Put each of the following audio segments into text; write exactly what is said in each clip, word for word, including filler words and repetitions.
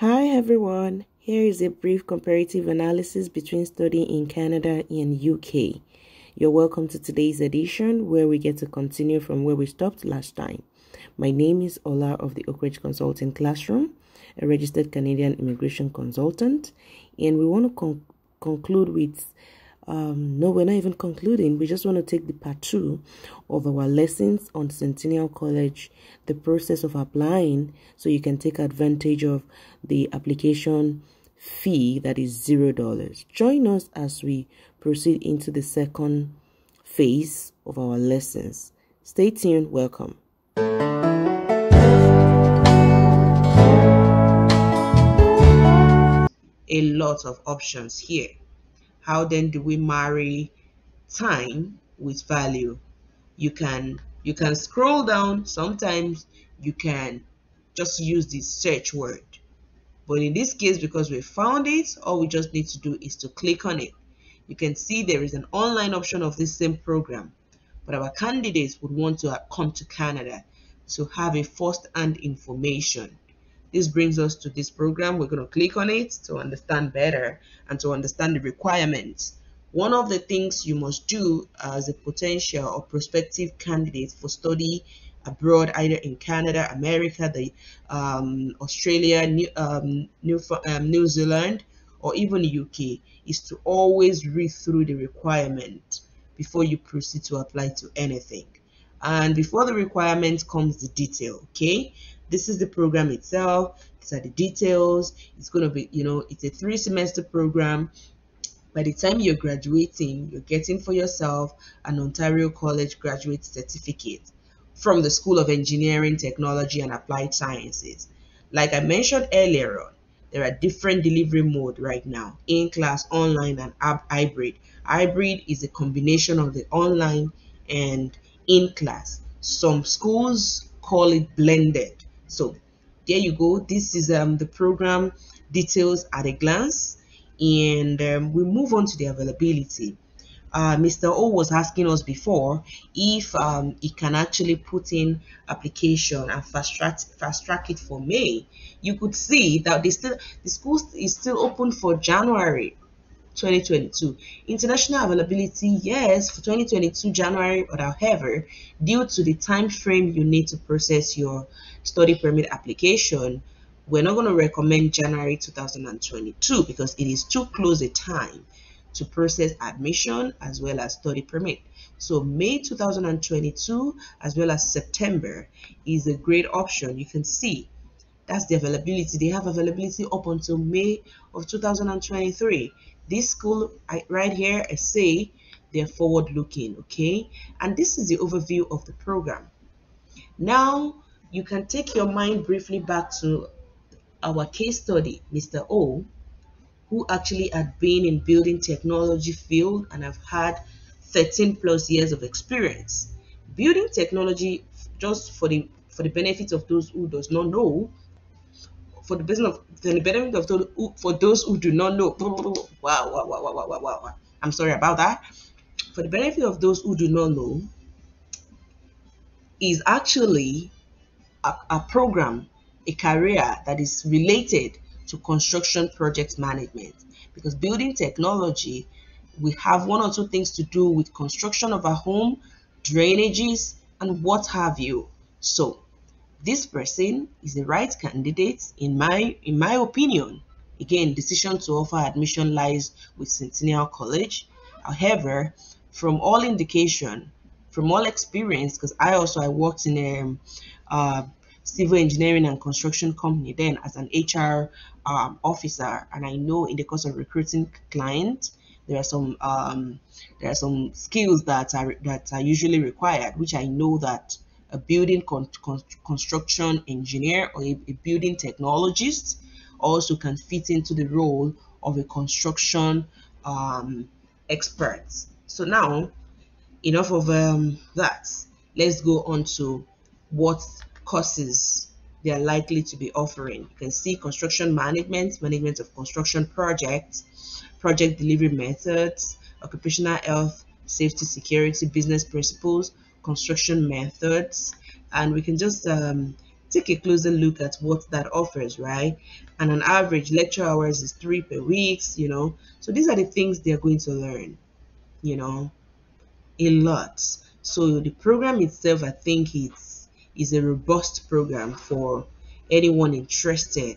Hi everyone, here is a brief comparative analysis between studying in Canada and U K. You're welcome to today's edition where we get to continue from where we stopped last time. My name is Ola of the Oakridge Consulting Classroom, a registered Canadian immigration consultant, and we want to con conclude with, um, no we're not even concluding, we just want to take the part two of our lessons on Centennial College, the process of applying, so you can take advantage of the application fee that is zero dollars. Join us as we proceed into the second phase of our lessons. Stay tuned. Welcome. A lot of options here. How then do we marry time with value? You can you can scroll down. Sometimes you can just use the search word. But in this case, because we found it, all we just need to do is to click on it. You can see there is an online option of this same program, but our candidates would want to come to Canada to have a first-hand information. This brings us to this program. We're going to click on it to understand better and to understand the requirements. One of the things you must do as a potential or prospective candidate for study abroad, either in Canada, America, the um, Australia, New, um, New, um, New Zealand, or even U K, is to always read through the requirement before you proceed to apply to anything. And before the requirement comes the detail. Okay, this is the program itself. These are the details. It's going to be, you know, it's a three semester program. By the time you're graduating, you're getting for yourself an Ontario College graduate certificate from the School of Engineering, Technology and Applied Sciences. Like I mentioned earlier on, there are different delivery modes right now: in-class, online, and hybrid. Hybrid is a combination of the online and in-class. Some schools call it blended. So there you go. This is um, the program details at a glance, and um, we move on to the availability. Uh, Mister O was asking us before if um, he can actually put in application and fast track, fast track it for May. You could see that they still, the school is still open for January twenty twenty-two. International availability, yes, for twenty twenty-two January, but however, due to the time frame you need to process your study permit application, we're not going to recommend January two thousand twenty-two because it is too close a time to process admission as well as study permit. So May two thousand twenty-two as well as September is a great option. You can see that's the availability. They have availability up until May of two thousand twenty-three. This school right here, I say they're forward looking. Okay, and this is the overview of the program. Now you can take your mind briefly back to our case study, Mister O, who actually had been in building technology field and have had thirteen plus years of experience. Building technology, just for the for the benefit of those who does not know, for the business of for the benefit of those who, for those who do not know. Wow, wow, wow, wow, wow, wow, wow. I'm sorry about that. For the benefit of those who do not know, is actually a, a program, a career that is related to construction project management, because building technology, we have one or two things to do with construction of a home, drainages, and what have you. So this person is the right candidate in my in my opinion. Again, decision to offer admission lies with Centennial College. However, from all indication, from all experience, because I also I worked in a uh, civil engineering and construction company then as an H R um, officer, and I know in the course of recruiting clients, there are some um, there are some skills that are that are usually required, which I know that a building con con construction engineer or a, a building technologist also can fit into the role of a construction um, expert. So now, enough of um, that. Let's go on to what courses they are likely to be offering. You can see construction management, management of construction projects, project delivery methods, occupational health, safety, security, business principles, construction methods, and we can just um, take a closer look at what that offers, right? And on average, lecture hours is three per week, you know. So these are the things they're going to learn, you know, a lot. So the program itself, I think it's is a robust program for anyone interested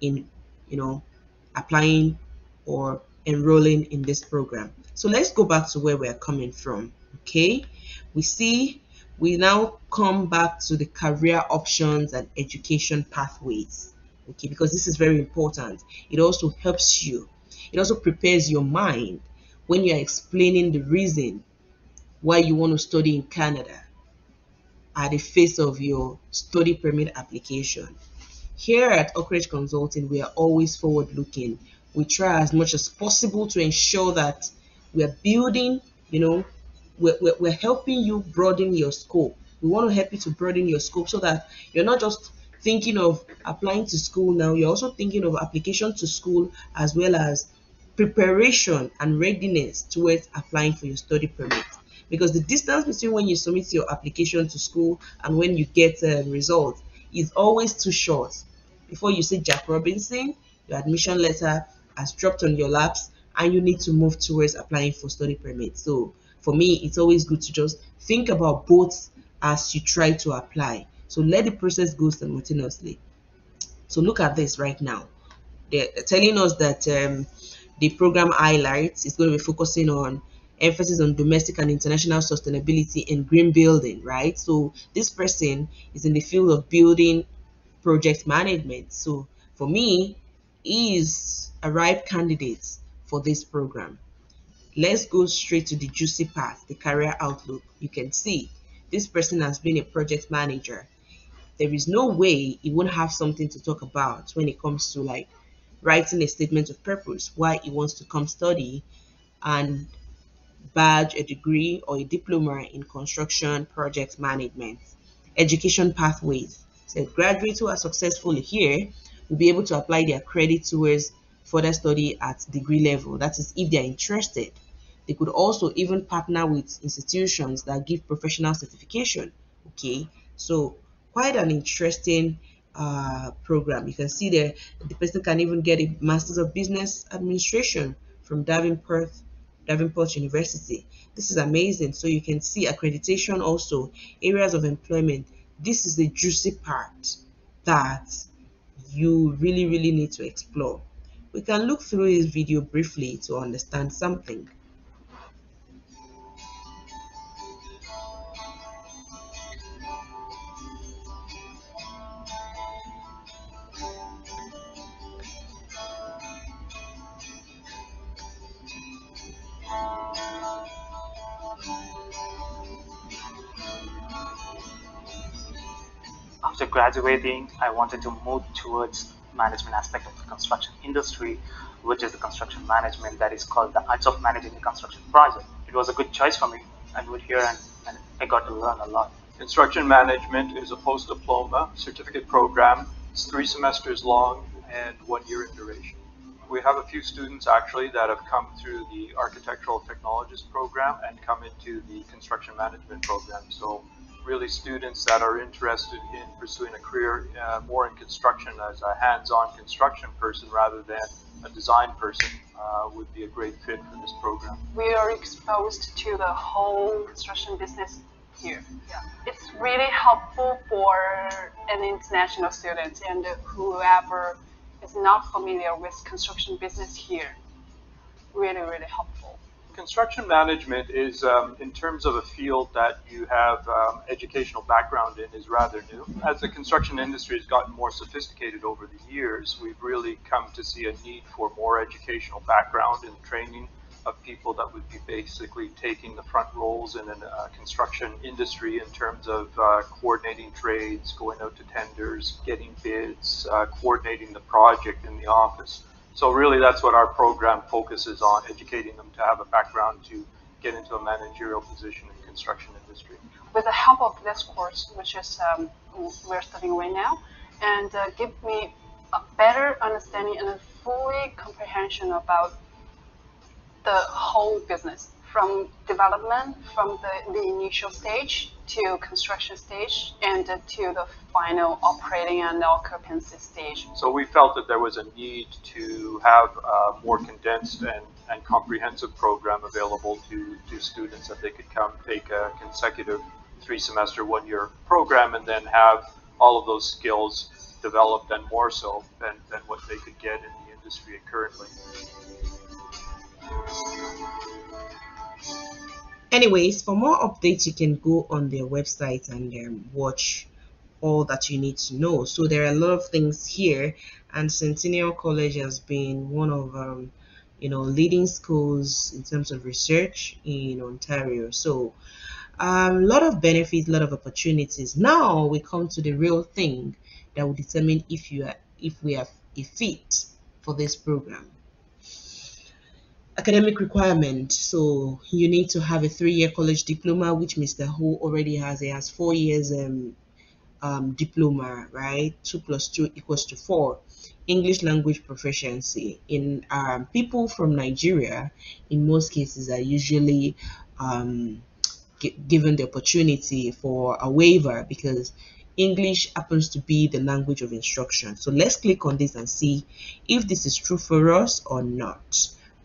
in, you know, applying or enrolling in this program. So let's go back to where we're coming from. Okay, we see we now come back to the career options and education pathways, okay, because this is very important. It also helps you, it also prepares your mind when you're explaining the reason why you want to study in Canada at the face of your study permit application. Here at Oakridge Consulting, we are always forward-looking. We try as much as possible to ensure that we are building, you know, we're, we're, we're helping you broaden your scope. We want to help you to broaden your scope so that you're not just thinking of applying to school now, you're also thinking of application to school as well as preparation and readiness towards applying for your study permit. Because the distance between when you submit your application to school and when you get a result is always too short. Before you see Jack Robinson, your admission letter has dropped on your laps and you need to move towards applying for study permit. So for me, it's always good to just think about both as you try to apply. So let the process go simultaneously. So look at this right now. They're telling us that um, the program highlights is going to be focusing on emphasis on domestic and international sustainability and green building, right? So this person is in the field of building project management. So for me, he is a ripe candidate for this program. Let's go straight to the juicy part, the career outlook. You can see this person has been a project manager. There is no way he won't have something to talk about when it comes to like writing a statement of purpose, why he wants to come study and badge a degree or a diploma in construction project management. Education pathways. So graduates who are successful here will be able to apply their credit towards further study at degree level. That is, if they are interested. They could also even partner with institutions that give professional certification. Okay, so quite an interesting uh, program. You can see there the person can even get a Master's of Business Administration from Davenport. Davenport University. This is amazing. So you can see accreditation, also areas of employment. This is the juicy part that you really really need to explore. We can look through this video briefly to understand something. After graduating, I wanted to move towards management aspect of the construction industry, which is the construction management that is called the arts of managing a construction project. It was a good choice for me. I moved here and, and I got to learn a lot. Construction management is a post-diploma certificate program. It's three semesters long and one year in duration. We have a few students actually that have come through the architectural technologist program and come into the construction management program. So really students that are interested in pursuing a career uh, more in construction as a hands-on construction person rather than a design person uh, would be a great fit for this program. We are exposed to the whole construction business here. Yeah. It's really helpful for an international student and whoever is not familiar with construction business here. Really, really helpful. Construction management is, um, in terms of a field that you have um, educational background in, is rather new. As the construction industry has gotten more sophisticated over the years, we've really come to see a need for more educational background and training of people that would be basically taking the front roles in a uh, construction industry in terms of uh, coordinating trades, going out to tenders, getting bids, uh, coordinating the project in the office. So really that's what our program focuses on, educating them to have a background to get into a managerial position in the construction industry. With the help of this course, which is um, we're studying right now, and uh, give me a better understanding and a fully comprehension about the whole business, from development, from the, the initial stage to construction stage, and uh, to the final operating and occupancy stage. So we felt that there was a need to have a more condensed and, and comprehensive program available to, to students, that they could come take a consecutive three semester, one year program and then have all of those skills developed and more so than, than what they could get in the industry currently. Anyways, for more updates, you can go on their website and um, watch all that you need to know. So there are a lot of things here, and Centennial College has been one of um, you know, leading schools in terms of research in Ontario. So a um, lot of benefits, a lot of opportunities. Now we come to the real thing that will determine if you are, if we are a fit for this program. Academic requirement. So you need to have a three-year college diploma, which Mister Ho already has. He has four years um, um, diploma, right? Two plus two equals to four. English language proficiency. In um, people from Nigeria, in most cases, are usually um, given the opportunity for a waiver because English happens to be the language of instruction. So let's click on this and see if this is true for us or not.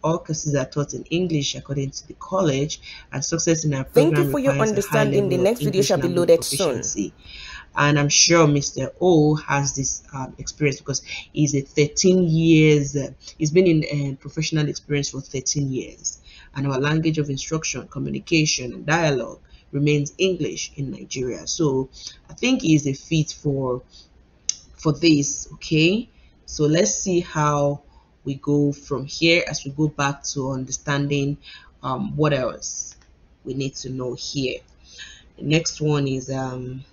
All courses are taught in English according to the college, and success in our program. Thank you for your understanding. The next video shall be loaded soon. And I'm sure Mister O has this um, experience because he's a thirteen years. Uh, he's been in uh, professional experience for thirteen years, and our language of instruction, communication, and dialogue remains English in Nigeria. So I think he's a fit for for this. Okay, so let's see how we go from here as we go back to understanding um, what else we need to know here. The next one is um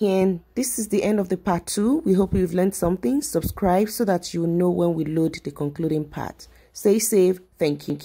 and this is the end of the part two. We hope you've learned something. Subscribe so that you know when we load the concluding part. Stay safe. Thank you.